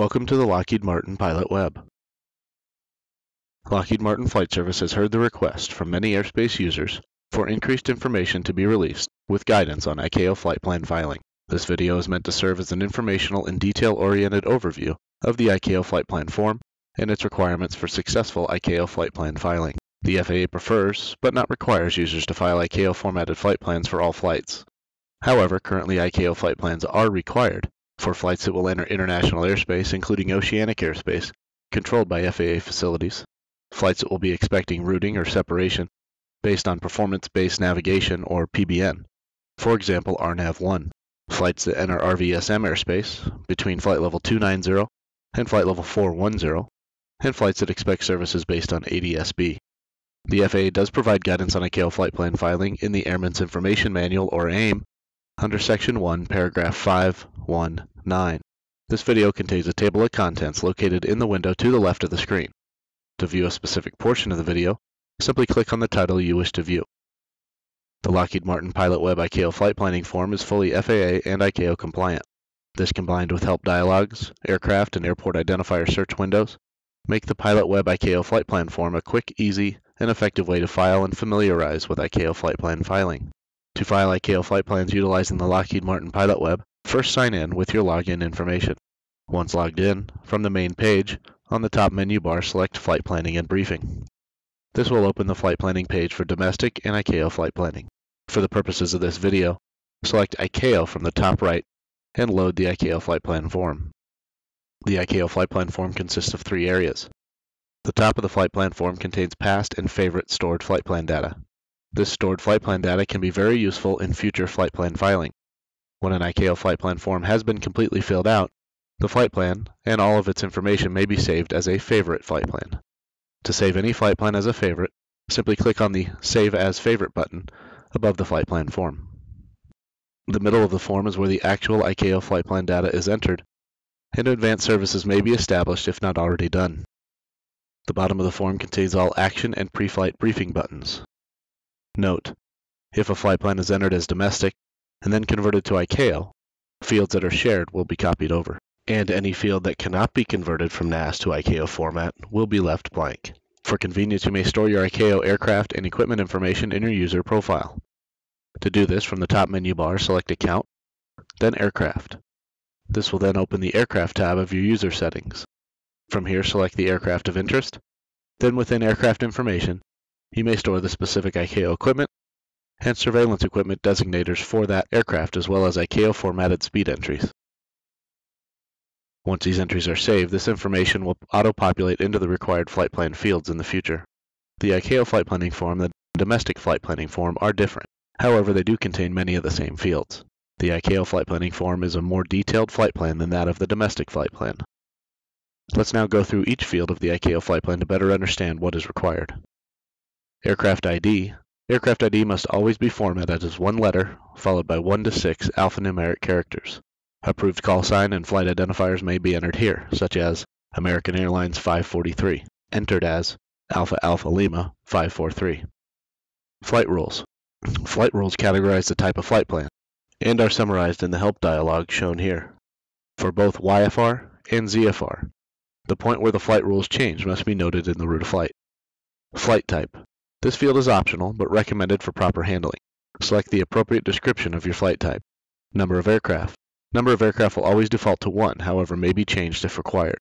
Welcome to the Lockheed Martin PilotWeb. Lockheed Martin Flight Service has heard the request from many airspace users for increased information to be released with guidance on ICAO flight plan filing. This video is meant to serve as an informational and detail-oriented overview of the ICAO flight plan form and its requirements for successful ICAO flight plan filing. The FAA prefers, but not requires, users to file ICAO formatted flight plans for all flights. However, currently ICAO flight plans are required for flights that will enter international airspace, including oceanic airspace, controlled by FAA facilities, flights that will be expecting routing or separation based on performance-based navigation, or PBN, for example RNAV1, flights that enter RVSM airspace between flight level 290 and flight level 410, and flights that expect services based on ADSB. The FAA does provide guidance on ICAO flight plan filing in the Airman's Information Manual, or AIM, under Section 1, Paragraph 519. This video contains a table of contents located in the window to the left of the screen. To view a specific portion of the video, simply click on the title you wish to view. The Lockheed Martin PilotWeb ICAO flight planning form is fully FAA and ICAO compliant. This, combined with help dialogues, aircraft, and airport identifier search windows, make the PilotWeb ICAO flight plan form a quick, easy, and effective way to file and familiarize with ICAO flight plan filing. To file ICAO flight plans utilizing the Lockheed Martin PilotWeb, first sign in with your login information. Once logged in, from the main page, on the top menu bar select Flight Planning and Briefing. This will open the flight planning page for domestic and ICAO flight planning. For the purposes of this video, select ICAO from the top right and load the ICAO flight plan form. The ICAO flight plan form consists of three areas. The top of the flight plan form contains past and favorite stored flight plan data. This stored flight plan data can be very useful in future flight plan filing. When an ICAO flight plan form has been completely filled out, the flight plan and all of its information may be saved as a favorite flight plan. To save any flight plan as a favorite, simply click on the Save as Favorite button above the flight plan form. The middle of the form is where the actual ICAO flight plan data is entered, and advanced services may be established if not already done. The bottom of the form contains all action and pre-flight briefing buttons. Note: if a flight plan is entered as domestic and then converted to ICAO, fields that are shared will be copied over, and any field that cannot be converted from NAS to ICAO format will be left blank. For convenience, you may store your ICAO aircraft and equipment information in your user profile. To do this, from the top menu bar, select Account, then Aircraft. This will then open the Aircraft tab of your user settings. From here, select the aircraft of interest. Then within Aircraft Information, you may store the specific ICAO equipment and surveillance equipment designators for that aircraft, as well as ICAO formatted speed entries. Once these entries are saved, this information will auto-populate into the required flight plan fields in the future. The ICAO flight planning form and the domestic flight planning form are different. However, they do contain many of the same fields. The ICAO flight planning form is a more detailed flight plan than that of the domestic flight plan. Let's now go through each field of the ICAO flight plan to better understand what is required. Aircraft ID. Aircraft ID must always be formatted as one letter, followed by 1 to 6 alphanumeric characters. Approved call sign and flight identifiers may be entered here, such as American Airlines 543, entered as Alpha Alpha Lima 543. Flight rules. Flight rules categorize the type of flight plan and are summarized in the help dialog shown here. For both YFR and ZFR, the point where the flight rules change must be noted in the route of flight. Flight type. This field is optional, but recommended for proper handling. Select the appropriate description of your flight type. Number of aircraft. Number of aircraft will always default to 1, however may be changed if required.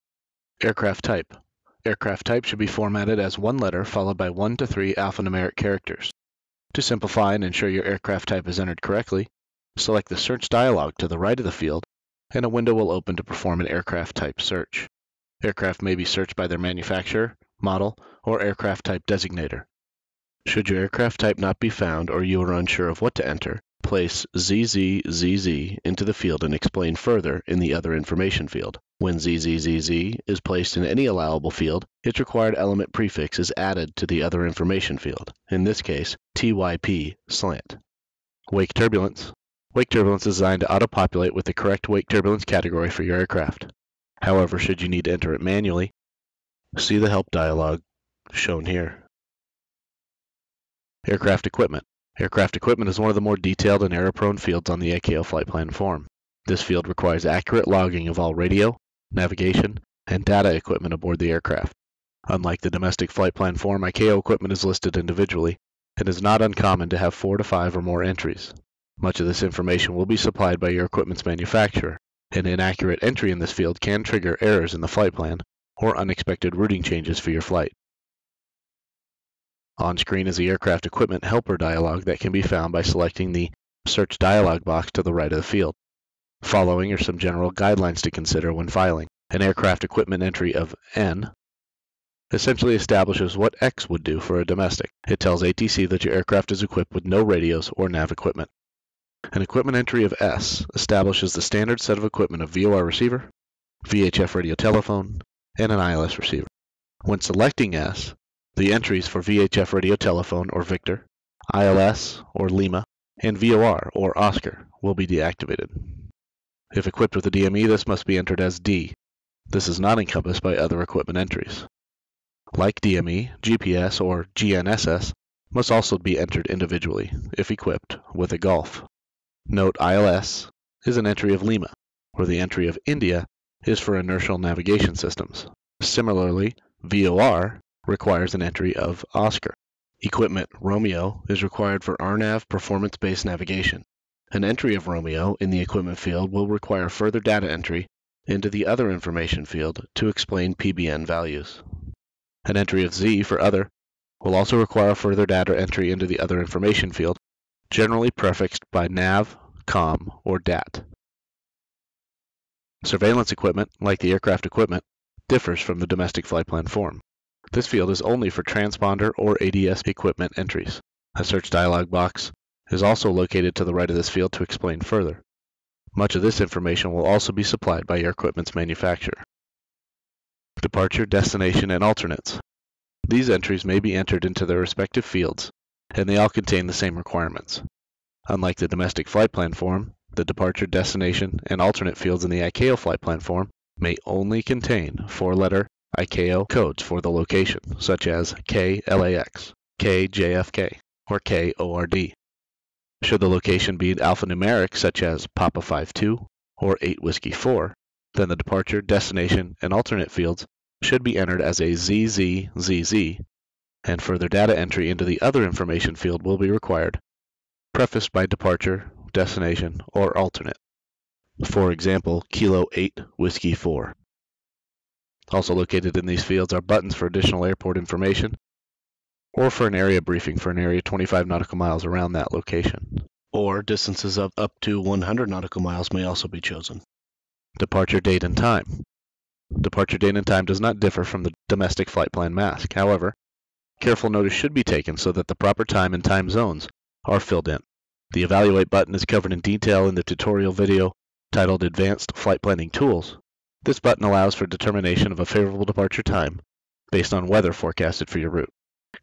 Aircraft type. Aircraft type should be formatted as one letter followed by 1 to 3 alphanumeric characters. To simplify and ensure your aircraft type is entered correctly, select the search dialog to the right of the field, and a window will open to perform an aircraft type search. Aircraft may be searched by their manufacturer, model, or aircraft type designator. Should your aircraft type not be found or you are unsure of what to enter, place ZZZZ into the field and explain further in the Other Information field. When ZZZZ is placed in any allowable field, its required element prefix is added to the Other Information field, in this case TYP slant. Wake turbulence. Wake turbulence is designed to auto-populate with the correct wake turbulence category for your aircraft. However, should you need to enter it manually, see the help dialog shown here. Aircraft equipment. Aircraft equipment is one of the more detailed and error-prone fields on the ICAO flight plan form. This field requires accurate logging of all radio, navigation, and data equipment aboard the aircraft. Unlike the domestic flight plan form, ICAO equipment is listed individually, and it is not uncommon to have 4 to 5 or more entries. Much of this information will be supplied by your equipment's manufacturer. An inaccurate entry in this field can trigger errors in the flight plan or unexpected routing changes for your flight. On screen is the Aircraft Equipment Helper dialog that can be found by selecting the Search dialog box to the right of the field. Following are some general guidelines to consider when filing. An aircraft equipment entry of N essentially establishes what X would do for a domestic. It tells ATC that your aircraft is equipped with no radios or nav equipment. An equipment entry of S establishes the standard set of equipment of VOR receiver, VHF radio telephone, and an ILS receiver. When selecting S, the entries for VHF radio telephone or Victor, ILS or Lima, and VOR or Oscar will be deactivated. If equipped with a DME, this must be entered as D. This is not encompassed by other equipment entries. Like DME, GPS or GNSS must also be entered individually, if equipped with a Golf. Note ILS is an entry of Lima, where the entry of India is for inertial navigation systems. Similarly, VOR requires an entry of Oscar. Equipment Romeo is required for RNAV performance-based navigation. An entry of Romeo in the equipment field will require further data entry into the other information field to explain PBN values. An entry of Z for other will also require further data entry into the other information field, generally prefixed by NAV, COM, or DAT. Surveillance equipment, like the aircraft equipment, differs from the domestic flight plan form. This field is only for transponder or ADS equipment entries. A search dialog box is also located to the right of this field to explain further. Much of this information will also be supplied by your equipment's manufacturer. Departure, destination, and alternates. These entries may be entered into their respective fields, and they all contain the same requirements. Unlike the domestic flight plan form, the departure, destination, and alternate fields in the ICAO flight plan form may only contain 4-letter ICAO codes for the location, such as KLAX, KJFK, or KORD. Should the location be alphanumeric, such as Papa 52 or 8 Whiskey 4, then the departure, destination, and alternate fields should be entered as a ZZZZ, and further data entry into the other information field will be required, prefaced by departure, destination, or alternate. For example, Kilo 8 Whiskey 4. Also located in these fields are buttons for additional airport information or for an area briefing for an area 25 nautical miles around that location. Or distances of up to 100 nautical miles may also be chosen. Departure date and time. Departure date and time does not differ from the domestic flight plan mask. However, careful notice should be taken so that the proper time and time zones are filled in. The Evaluate button is covered in detail in the tutorial video titled Advanced Flight Planning Tools. This button allows for determination of a favorable departure time based on weather forecasted for your route.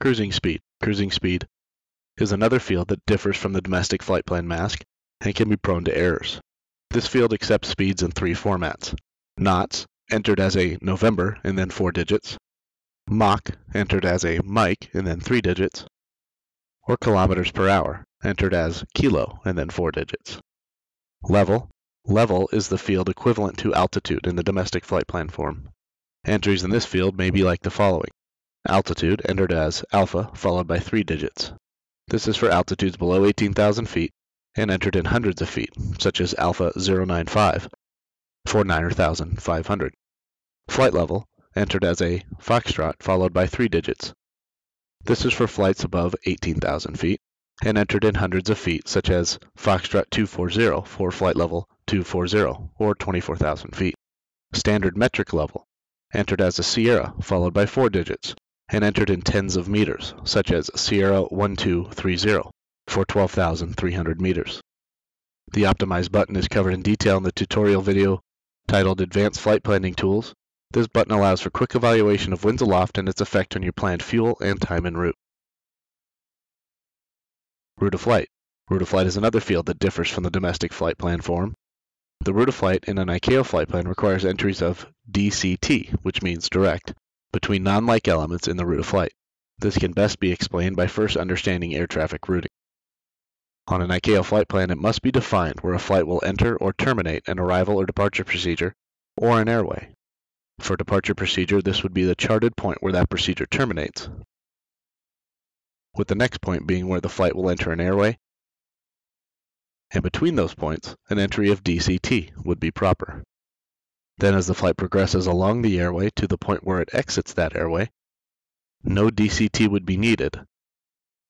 Cruising speed. Cruising speed is another field that differs from the domestic flight plan mask and can be prone to errors. This field accepts speeds in 3 formats. Knots, entered as a November and then 4 digits. Mach, entered as a Mike and then 3 digits. Or kilometers per hour, entered as kilo and then 4 digits. Level. Level is the field equivalent to altitude in the domestic flight plan form. Entries in this field may be like the following. Altitude, entered as alpha, followed by 3 digits. This is for altitudes below 18,000 feet and entered in hundreds of feet, such as alpha 095 for 9,500. Flight level, entered as a foxtrot, followed by 3 digits. This is for flights above 18,000 feet and entered in hundreds of feet, such as foxtrot 240 for flight level 240 or 24,000 feet. Standard metric level, entered as a Sierra, followed by 4 digits, and entered in tens of meters, such as Sierra 1230 for 12,300 meters. The Optimize button is covered in detail in the tutorial video titled Advanced Flight Planning Tools. This button allows for quick evaluation of winds aloft and its effect on your planned fuel and time en route. Route of flight. Route of flight is another field that differs from the domestic flight plan form. The route of flight in an ICAO flight plan requires entries of DCT, which means direct, between non-like elements in the route of flight. This can best be explained by first understanding air traffic routing. On an ICAO flight plan, it must be defined where a flight will enter or terminate an arrival or departure procedure or an airway. For departure procedure, this would be the charted point where that procedure terminates, with the next point being where the flight will enter an airway, and between those points, an entry of DCT would be proper. Then as the flight progresses along the airway to the point where it exits that airway, no DCT would be needed,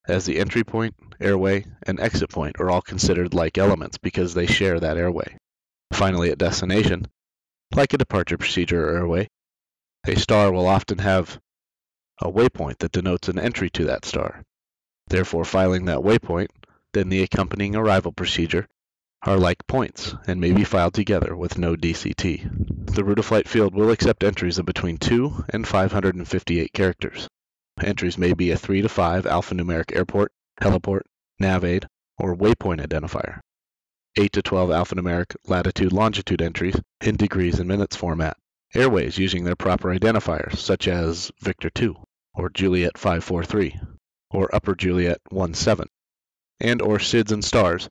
as the entry point, airway, and exit point are all considered like elements because they share that airway. Finally, at destination, like a departure procedure or airway, a star will often have a waypoint that denotes an entry to that star. Therefore, filing that waypoint, then the accompanying arrival procedure, are like points and may be filed together with no DCT. The route of flight field will accept entries of between 2 and 558 characters. Entries may be a 3 to 5 alphanumeric airport, heliport, NavAid, or waypoint identifier, 8 to 12 alphanumeric latitude-longitude entries in degrees and minutes format, airways using their proper identifiers such as Victor 2, or Juliet 543, or Upper Juliet 17, and or SIDS and STARS,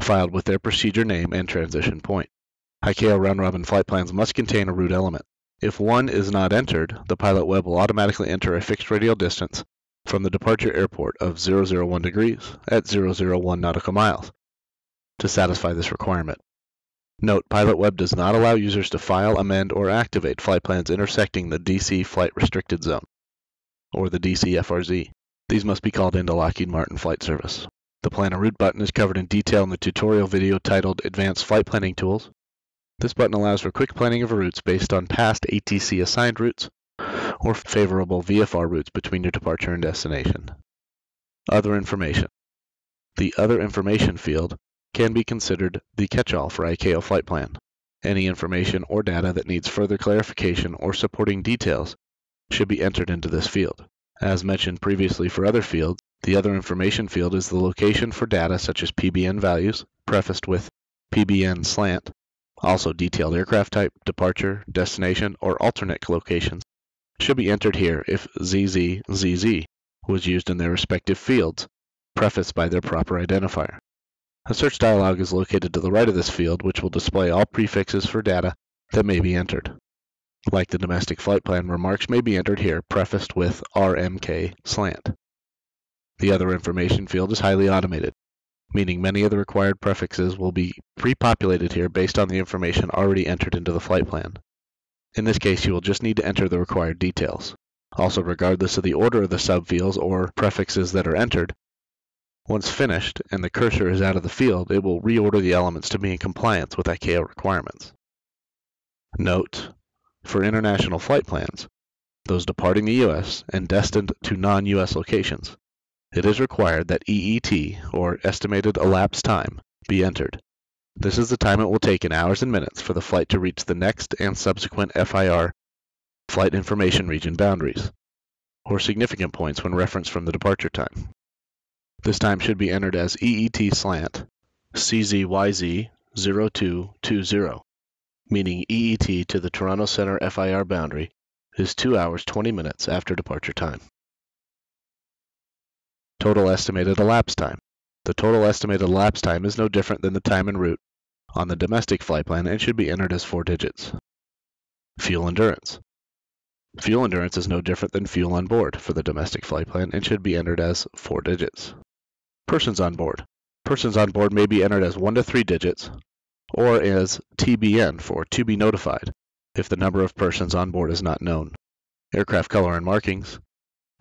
filed with their procedure name and transition point. ICAO round-robin flight plans must contain a route element. If one is not entered, the pilot web will automatically enter a fixed radial distance from the departure airport of 001 degrees at 001 nautical miles to satisfy this requirement. Note, PilotWeb does not allow users to file, amend, or activate flight plans intersecting the DC Flight Restricted Zone, or the DC FRZ. These must be called into Lockheed Martin Flight Service. The Plan a Route button is covered in detail in the tutorial video titled Advanced Flight Planning Tools. This button allows for quick planning of routes based on past ATC assigned routes or favorable VFR routes between your departure and destination. Other information. The Other Information field can be considered the catch-all for ICAO flight plan. Any information or data that needs further clarification or supporting details should be entered into this field. As mentioned previously for other fields, the Other Information field is the location for data such as PBN values, prefaced with PBN slant, also detailed aircraft type, departure, destination, or alternate locations should be entered here if ZZ, ZZ was used in their respective fields, prefaced by their proper identifier. A search dialog is located to the right of this field, which will display all prefixes for data that may be entered. Like the domestic flight plan, remarks may be entered here, prefaced with RMK slant. The Other Information field is highly automated, meaning many of the required prefixes will be pre-populated here based on the information already entered into the flight plan. In this case, you will just need to enter the required details. Also, regardless of the order of the subfields or prefixes that are entered, once finished and the cursor is out of the field, it will reorder the elements to be in compliance with ICAO requirements. Note, for international flight plans, those departing the U.S. and destined to non-U.S. locations, it is required that EET, or Estimated Elapsed Time, be entered. This is the time it will take in hours and minutes for the flight to reach the next and subsequent FIR flight information region boundaries, or significant points when referenced from the departure time. This time should be entered as EET slant CZYZ 0220, meaning EET to the Toronto Center FIR boundary is 2 hours 20 minutes after departure time. Total estimated elapsed time. The total estimated elapsed time is no different than the time en route on the domestic flight plan and should be entered as 4 digits. Fuel endurance. Fuel endurance is no different than fuel on board for the domestic flight plan and should be entered as 4 digits. Persons on board. Persons on board may be entered as 1 to 3 digits or as TBN for to be notified if the number of persons on board is not known. Aircraft color and markings.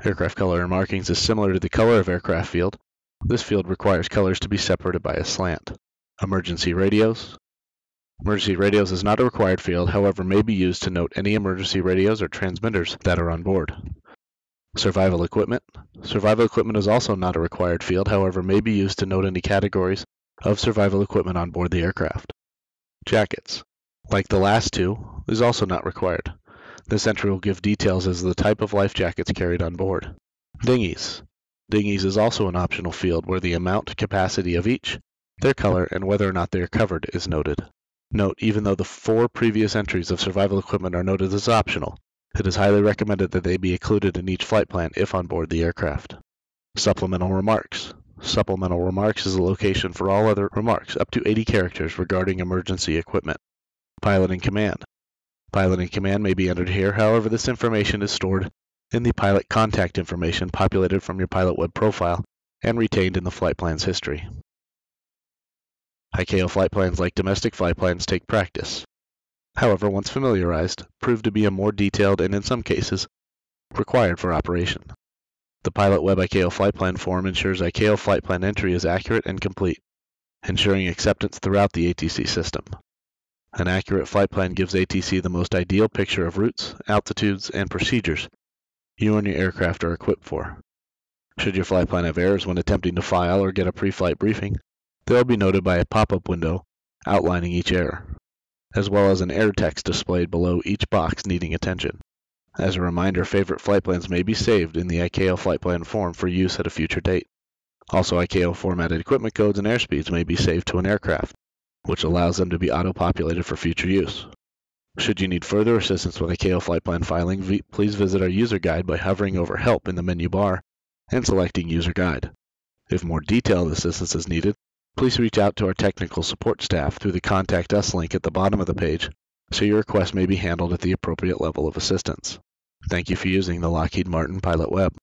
Aircraft color and markings is similar to the color of aircraft field. This field requires colors to be separated by a slant. Emergency radios. Emergency radios is not a required field, however, may be used to note any emergency radios or transmitters that are on board. Survival equipment. Survival equipment is also not a required field, however, may be used to note any categories of survival equipment on board the aircraft. Jackets, like the last two, is also not required. This entry will give details as the type of life jackets carried on board. Dinghies. Dinghies is also an optional field where the amount, capacity of each, their color, and whether or not they are covered is noted. Note, even though the 4 previous entries of survival equipment are noted as optional, it is highly recommended that they be included in each flight plan if on board the aircraft. Supplemental remarks. Supplemental remarks is the location for all other remarks up to 80 characters regarding emergency equipment. Pilot in command. Piloting command may be entered here, however this information is stored in the pilot contact information populated from your PilotWeb profile and retained in the flight plan's history. ICAO flight plans, like domestic flight plans, take practice. However, once familiarized, prove to be a more detailed and, in some cases, required for operation. The PilotWeb ICAO flight plan form ensures ICAO flight plan entry is accurate and complete, ensuring acceptance throughout the ATC system. An accurate flight plan gives ATC the most ideal picture of routes, altitudes, and procedures you and your aircraft are equipped for. Should your flight plan have errors when attempting to file or get a pre-flight briefing, they will be noted by a pop-up window outlining each error, as well as an error text displayed below each box needing attention. As a reminder, favorite flight plans may be saved in the ICAO flight plan form for use at a future date. Also, ICAO formatted equipment codes and airspeeds may be saved to an aircraft, which allows them to be auto-populated for future use. Should you need further assistance with ICAO flight plan filing, please visit our user guide by hovering over Help in the menu bar and selecting User Guide. If more detailed assistance is needed, please reach out to our technical support staff through the Contact Us link at the bottom of the page so your request may be handled at the appropriate level of assistance. Thank you for using the Lockheed Martin PilotWeb.